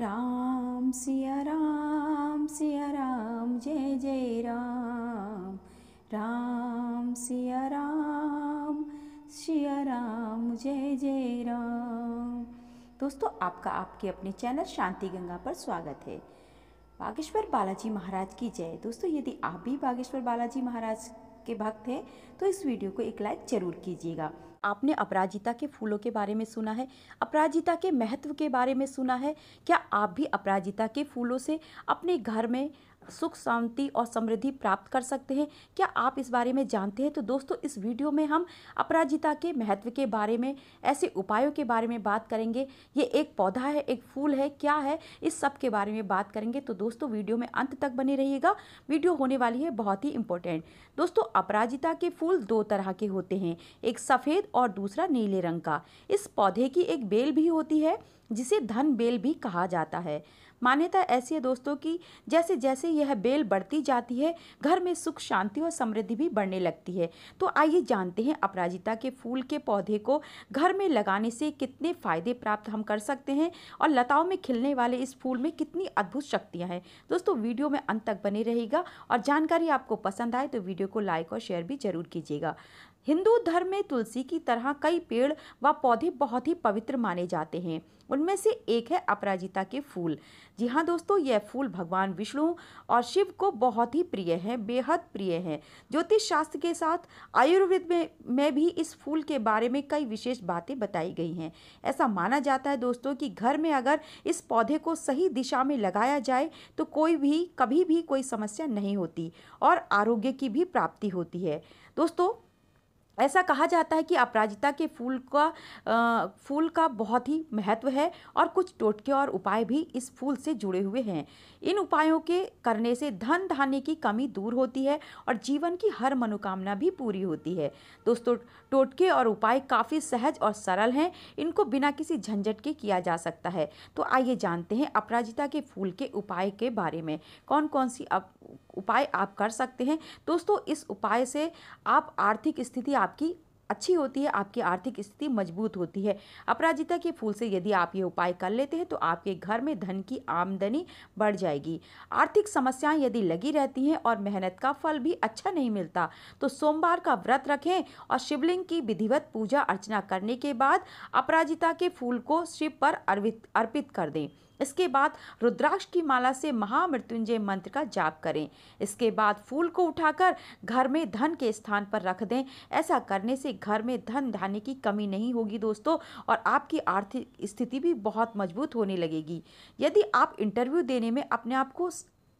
राम सिया राम सिया राम जय जय राम, राम सिया राम सिया राम जय जय राम। दोस्तों, आपका आपके अपने चैनल शांति गंगा पर स्वागत है। बागेश्वर बालाजी महाराज की जय। दोस्तों, यदि आप भी बागेश्वर बालाजी महाराज के भक्त हैं तो इस वीडियो को एक लाइक जरूर कीजिएगा। आपने अपराजिता के फूलों के बारे में सुना है, अपराजिता के महत्व के बारे में सुना है। क्या आप भी अपराजिता के फूलों से अपने घर में सुख शांति और समृद्धि प्राप्त कर सकते हैं? क्या आप इस बारे में जानते हैं? तो दोस्तों, इस वीडियो में हम अपराजिता के महत्व के बारे में, ऐसे उपायों के बारे में बात करेंगे। ये एक पौधा है, एक फूल है, क्या है, इस सब के बारे में बात करेंगे। तो दोस्तों, वीडियो में अंत तक बने रहिएगा। वीडियो होने वाली है बहुत ही इंपॉर्टेंट। दोस्तों, अपराजिता के फूल दो तरह के होते हैं, एक सफ़ेद और दूसरा नीले रंग का। इस पौधे की एक बेल भी होती है जिसे धन बेल भी कहा जाता है। मान्यता ऐसी है दोस्तों कि जैसे जैसे यह बेल बढ़ती जाती है, घर में सुख शांति और समृद्धि भी बढ़ने लगती है। तो आइए जानते हैं अपराजिता के फूल के पौधे को घर में लगाने से कितने फ़ायदे प्राप्त हम कर सकते हैं और लताओं में खिलने वाले इस फूल में कितनी अद्भुत शक्तियाँ हैं। दोस्तों, वीडियो में अंत तक बने रहिएगा और जानकारी आपको पसंद आए तो वीडियो को लाइक और शेयर भी जरूर कीजिएगा। हिंदू धर्म में तुलसी की तरह कई पेड़ व पौधे बहुत ही पवित्र माने जाते हैं। उनमें से एक है अपराजिता के फूल। जी हाँ दोस्तों, यह फूल भगवान विष्णु और शिव को बहुत ही प्रिय हैं, बेहद प्रिय हैं। ज्योतिष शास्त्र के साथ आयुर्वेद में भी इस फूल के बारे में कई विशेष बातें बताई गई हैं। ऐसा माना जाता है दोस्तों कि घर में अगर इस पौधे को सही दिशा में लगाया जाए तो कोई भी कभी भी कोई समस्या नहीं होती और आरोग्य की भी प्राप्ति होती है। दोस्तों, ऐसा कहा जाता है कि अपराजिता के फूल का बहुत ही महत्व है और कुछ टोटके और उपाय भी इस फूल से जुड़े हुए हैं। इन उपायों के करने से धन धान्य की कमी दूर होती है और जीवन की हर मनोकामना भी पूरी होती है। दोस्तों, टोटके और उपाय काफ़ी सहज और सरल हैं, इनको बिना किसी झंझट के किया जा सकता है। तो आइए जानते हैं अपराजिता के फूल के उपाय के बारे में, कौन कौन सी उपाय आप कर सकते हैं। दोस्तों, इस उपाय से आप आर्थिक स्थिति आपकी अच्छी होती है, आपकी आर्थिक स्थिति मजबूत होती है। अपराजिता के फूल से यदि आप ये उपाय कर लेते हैं तो आपके घर में धन की आमदनी बढ़ जाएगी। आर्थिक समस्याएं यदि लगी रहती हैं और मेहनत का फल भी अच्छा नहीं मिलता तो सोमवार का व्रत रखें और शिवलिंग की विधिवत पूजा अर्चना करने के बाद अपराजिता के फूल को शिव पर अर्पित कर दें। इसके बाद रुद्राक्ष की माला से महामृत्युंजय मंत्र का जाप करें। इसके बाद फूल को उठाकर घर में धन के स्थान पर रख दें। ऐसा करने से घर में धन धान्य की कमी नहीं होगी दोस्तों, और आपकी आर्थिक स्थिति भी बहुत मजबूत होने लगेगी। यदि आप इंटरव्यू देने में अपने आप को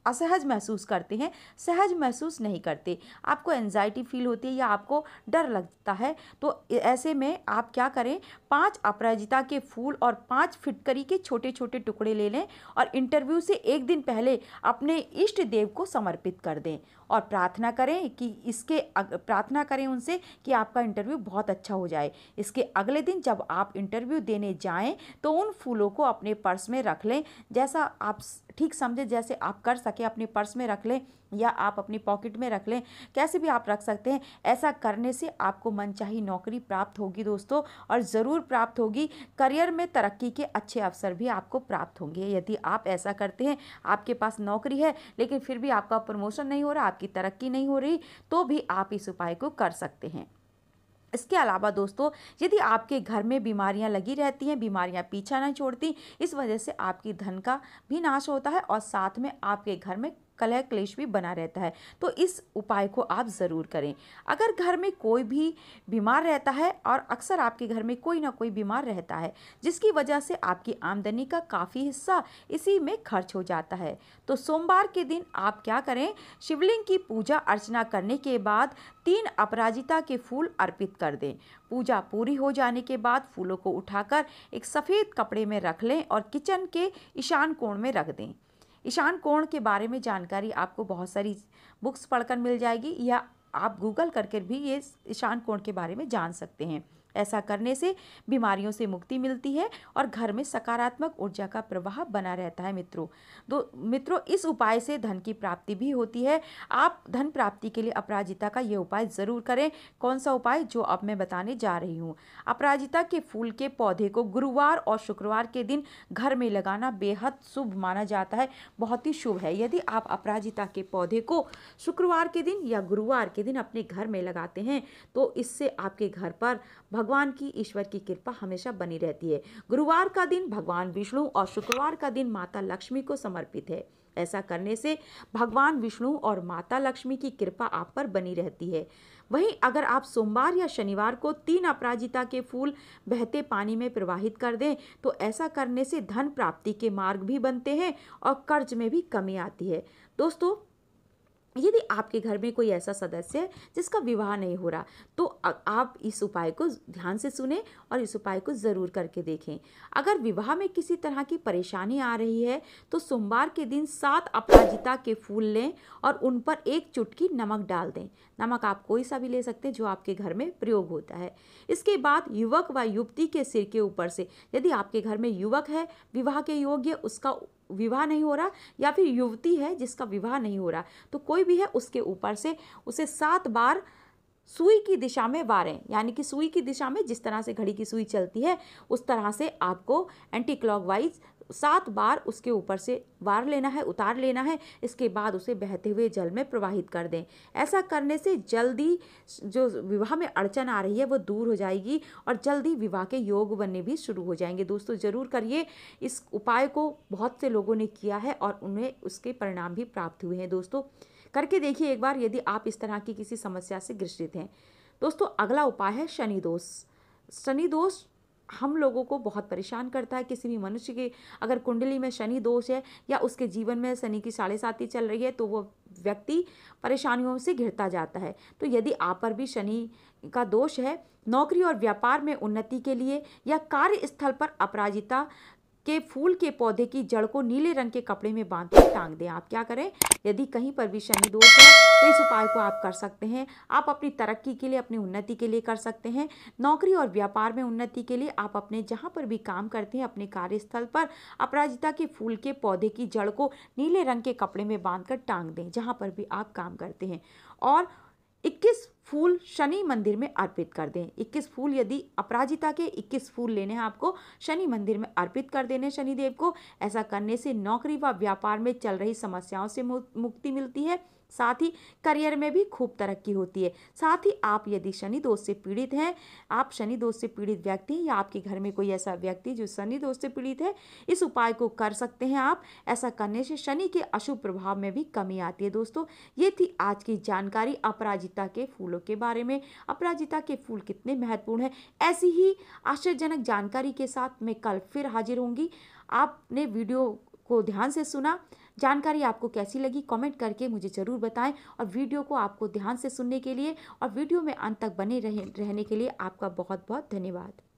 असहज महसूस करते हैं, सहज महसूस नहीं करते, आपको एंजाइटी फील होती है या आपको डर लगता है, तो ऐसे में आप क्या करें, 5 अपराजिता के फूल और 5 फिटकरी के छोटे छोटे टुकड़े ले लें और इंटरव्यू से एक दिन पहले अपने इष्ट देव को समर्पित कर दें और प्रार्थना करें कि प्रार्थना करें उनसे कि आपका इंटरव्यू बहुत अच्छा हो जाए। इसके अगले दिन जब आप इंटरव्यू देने जाएँ तो उन फूलों को अपने पर्स में रख लें, जैसा आप ठीक समझे, जैसे आप कर सकें अपने पर्स में रख लें या आप अपनी पॉकेट में रख लें, कैसे भी आप रख सकते हैं। ऐसा करने से आपको मनचाही नौकरी प्राप्त होगी दोस्तों, और ज़रूर प्राप्त होगी। करियर में तरक्की के अच्छे अवसर भी आपको प्राप्त होंगे। यदि आप ऐसा करते हैं, आपके पास नौकरी है लेकिन फिर भी आपका प्रमोशन नहीं हो रहा, आपकी तरक्की नहीं हो रही, तो भी आप इस उपाय को कर सकते हैं। इसके अलावा दोस्तों, यदि आपके घर में बीमारियां लगी रहती हैं, बीमारियां पीछा नहीं छोड़ती, इस वजह से आपकी धन का भी नाश होता है और साथ में आपके घर में कलह क्लेश भी बना रहता है, तो इस उपाय को आप ज़रूर करें। अगर घर में कोई भी बीमार रहता है, और अक्सर आपके घर में कोई ना कोई बीमार रहता है जिसकी वजह से आपकी आमदनी का काफ़ी हिस्सा इसी में खर्च हो जाता है, तो सोमवार के दिन आप क्या करें, शिवलिंग की पूजा अर्चना करने के बाद 3 अपराजिता के फूल अर्पित कर दें। पूजा पूरी हो जाने के बाद फूलों को उठाकर एक सफ़ेद कपड़े में रख लें और किचन के ईशान कोण में रख दें। ईशान कोण के बारे में जानकारी आपको बहुत सारी बुक्स पढ़कर मिल जाएगी या आप गूगल करके भी ये ईशान कोण के बारे में जान सकते हैं। ऐसा करने से बीमारियों से मुक्ति मिलती है और घर में सकारात्मक ऊर्जा का प्रवाह बना रहता है। मित्रों इस उपाय से धन की प्राप्ति भी होती है। आप धन प्राप्ति के लिए अपराजिता का यह उपाय ज़रूर करें। कौन सा उपाय? जो अब मैं बताने जा रही हूँ। अपराजिता के फूल के पौधे को गुरुवार और शुक्रवार के दिन घर में लगाना बेहद शुभ माना जाता है, बहुत ही शुभ है। यदि आप अपराजिता के पौधे को शुक्रवार के दिन या गुरुवार के दिन अपने घर में लगाते हैं तो इससे आपके घर पर भगवान की, ईश्वर की कृपा हमेशा बनी रहती है। गुरुवार का दिन भगवान विष्णु और शुक्रवार का दिन माता लक्ष्मी को समर्पित है। ऐसा करने से भगवान विष्णु और माता लक्ष्मी की कृपा आप पर बनी रहती है। वहीं अगर आप सोमवार या शनिवार को 3 अपराजिता के फूल बहते पानी में प्रवाहित कर दें तो ऐसा करने से धन प्राप्ति के मार्ग भी बनते हैं और कर्ज में भी कमी आती है। दोस्तों, यदि आपके घर में कोई ऐसा सदस्य है जिसका विवाह नहीं हो रहा तो आप इस उपाय को ध्यान से सुनें और इस उपाय को ज़रूर करके देखें। अगर विवाह में किसी तरह की परेशानी आ रही है तो सोमवार के दिन 7 अपराजिता के फूल लें और उन पर 1 चुटकी नमक डाल दें। नमक आप कोई सा भी ले सकते हैं जो आपके घर में प्रयोग होता है। इसके बाद युवक व युवती के सिर के ऊपर से, यदि आपके घर में युवक है विवाह के योग्य, उसका विवाह नहीं हो रहा, या फिर युवती है जिसका विवाह नहीं हो रहा, तो कोई भी है उसके ऊपर से उसे 7 बार सुई की दिशा में वारें। यानी कि सुई की दिशा में जिस तरह से घड़ी की सुई चलती है उस तरह से आपको एंटी क्लॉकवाइज 7 बार उसके ऊपर से वार लेना है, उतार लेना है। इसके बाद उसे बहते हुए जल में प्रवाहित कर दें। ऐसा करने से जल्दी जो विवाह में अड़चन आ रही है वो दूर हो जाएगी और जल्दी विवाह के योग बनने भी शुरू हो जाएंगे। दोस्तों, ज़रूर करिए इस उपाय को। बहुत से लोगों ने किया है और उन्हें उसके परिणाम भी प्राप्त हुए हैं। दोस्तों, करके देखिए एक बार, यदि आप इस तरह की किसी समस्या से ग्रसित हैं। दोस्तों, अगला उपाय है शनि दोष। शनि दोष हम लोगों को बहुत परेशान करता है। किसी भी मनुष्य के अगर कुंडली में शनि दोष है या उसके जीवन में शनि की 4.5 चल रही है तो वो व्यक्ति परेशानियों से घिरता जाता है। तो यदि आप पर भी शनि का दोष है, नौकरी और व्यापार में उन्नति के लिए या कार्यस्थल पर अपराजिता के फूल के पौधे की जड़ को नीले रंग के कपड़े में बांध कर टांग दें। आप क्या करें? यदि कहीं पर भी शनि दोष है तो इस उपाय को आप कर सकते हैं। आप अपनी तरक्की के लिए, अपनी उन्नति के लिए कर सकते हैं। नौकरी और व्यापार में उन्नति के लिए आप अपने जहां पर भी काम करते हैं अपने कार्यस्थल पर अपराजिता के फूल के पौधे की जड़ को नीले रंग के कपड़े में बांध कर टांग दें, जहाँ पर भी आप काम करते हैं। और 21 फूल शनि मंदिर में अर्पित कर दें। 21 फूल, यदि अपराजिता के 21 फूल लेने हैं आपको, शनि मंदिर में अर्पित कर देने शनिदेव को। ऐसा करने से नौकरी व व्यापार में चल रही समस्याओं से मुक्ति मिलती है, साथ ही करियर में भी खूब तरक्की होती है। साथ ही आप यदि शनि दोष से पीड़ित हैं, आप शनि दोष से पीड़ित व्यक्ति हैं या आपके घर में कोई ऐसा व्यक्ति जो शनि दोष से पीड़ित है, इस उपाय को कर सकते हैं आप। ऐसा करने से शनि के अशुभ प्रभाव में भी कमी आती है। दोस्तों, ये थी आज की जानकारी अपराजिता के फूलों के बारे में। अपराजिता के फूल कितने महत्वपूर्ण हैं, ऐसी ही आश्चर्यजनक जानकारी के साथ मैं कल फिर हाजिर होंगी। आपने वीडियो को ध्यान से सुना, जानकारी आपको कैसी लगी कमेंट करके मुझे ज़रूर बताएं। और वीडियो को आपको ध्यान से सुनने के लिए और वीडियो में अंत तक बने रहने के लिए आपका बहुत बहुत धन्यवाद।